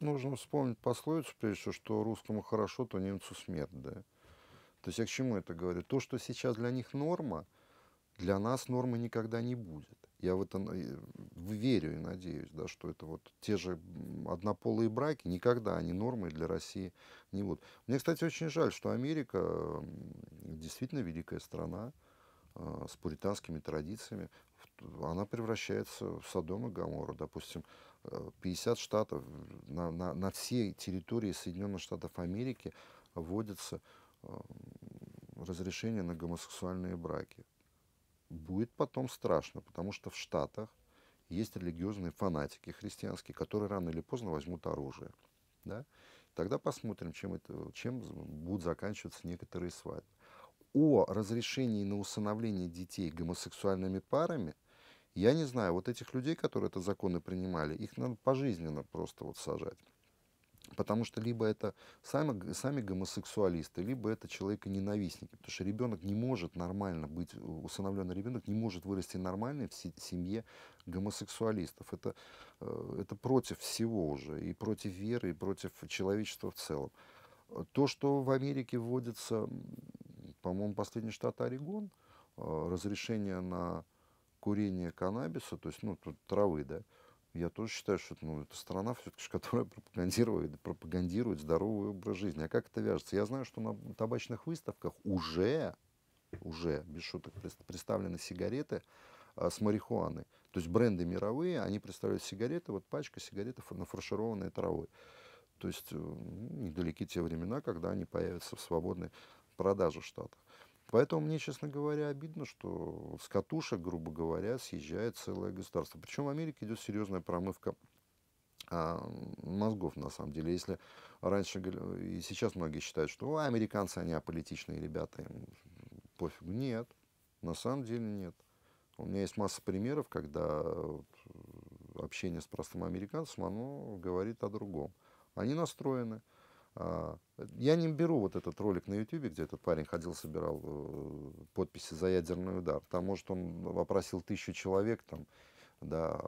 Нужно вспомнить пословицу, прежде всего, что русскому хорошо, то немцу смерть. Да? То есть я к чему это говорю? То, что сейчас для них норма, для нас нормы никогда не будет. Я в это верю и надеюсь, да, что это вот те же однополые браки, никогда они нормой для России не будут. Мне, кстати, очень жаль, что Америка действительно великая страна с пуританскими традициями. Она превращается в Содом и Гоморру. Допустим, 50 штатов на всей территории Соединенных Штатов Америки вводится разрешение на гомосексуальные браки. Будет потом страшно, потому что в Штатах есть религиозные фанатики христианские, которые рано или поздно возьмут оружие. Да? Тогда посмотрим, чем будут заканчиваться некоторые свадьбы. О разрешении на усыновление детей гомосексуальными парами, я не знаю, вот этих людей, которые это законы принимали, их надо пожизненно просто вот сажать. Потому что либо это сами гомосексуалисты, либо это человеконенавистники. Потому что ребенок не может нормально быть, усыновленный ребенок не может вырасти нормальной в семье гомосексуалистов. Это против всего уже, и против веры, и против человечества в целом. То, что в Америке вводится, по-моему, последний штат Орегон, разрешение на курение каннабиса, то есть, ну, тут травы, да. Я тоже считаю, что это страна, которая пропагандирует здоровый образ жизни. А как это вяжется? Я знаю, что на табачных выставках уже без шуток, представлены сигареты с марихуаной. То есть бренды мировые, они представляют сигареты, вот пачка сигаретов, нафаршированные травой. То есть недалеки те времена, когда они появятся в свободной продаже в Штатах. Поэтому мне, честно говоря, обидно, что с катушек, грубо говоря, съезжает целое государство. Причем в Америке идет серьезная промывка мозгов, на самом деле. Если раньше, и сейчас многие считают, что американцы, они аполитичные ребята, им пофигу. Нет, на самом деле нет. У меня есть масса примеров, когда общение с простым американцем, оно говорит о другом. Они настроены. Я не беру вот этот ролик на YouTube, где этот парень ходил, собирал подписи за ядерный удар. Там, может, он опросил 1000 человек, там, да,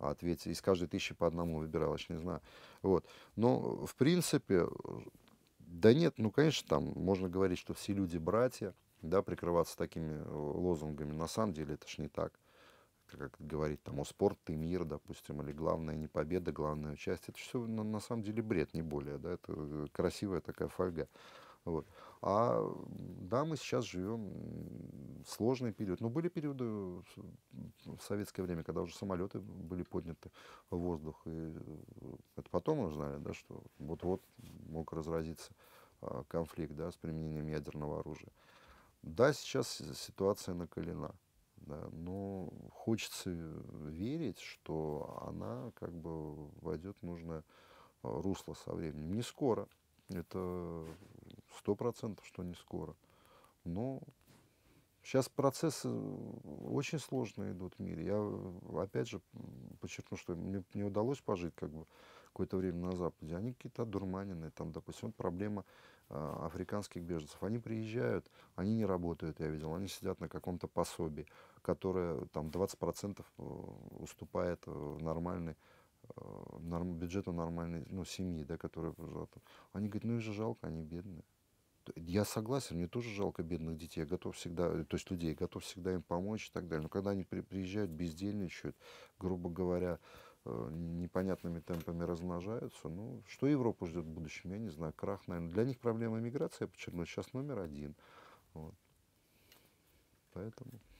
ответил, из каждой 1000 по одному выбирал, я не знаю. Вот. Но, в принципе, да нет, ну, конечно, там можно говорить, что все люди братья, да, прикрываться такими лозунгами. На самом деле это ж не так. Как говорить там о спорт и мир, допустим, или главное не победа, главное участие. Это все на самом деле бред, не более. Да? Это красивая такая фольга. Вот. А да, мы сейчас живем в сложный период. Но были периоды в советское время, когда уже самолеты были подняты в воздух. И это потом узнали, да, что вот-вот мог разразиться конфликт, да, с применением ядерного оружия. Да, сейчас ситуация накалена. Да, но хочется верить, что она как бы войдет в нужное русло со временем. Не скоро, это 100%, что не скоро. Но сейчас процессы очень сложные идут в мире. Я опять же подчеркну, что мне не удалось пожить как бы какое-то время на Западе. Они какие-то одурманенные, там, допустим, вот проблема африканских беженцев. Они приезжают, они не работают, я видел, они сидят на каком-то пособии, которое там 20% уступает бюджету нормальной, ну, семьи, да, которая прожила там. Они говорят, ну их же жалко, они бедные. Я согласен, мне тоже жалко бедных детей, я готов всегда, то есть людей, готов всегда им помочь и так далее. Но когда они приезжают, бездельничают, грубо говоря, непонятными темпами размножаются. Ну, что Европу ждет в будущем, я не знаю. Крах, наверное. Для них проблема миграции, я подчеркну, сейчас номер 1. Вот. Поэтому...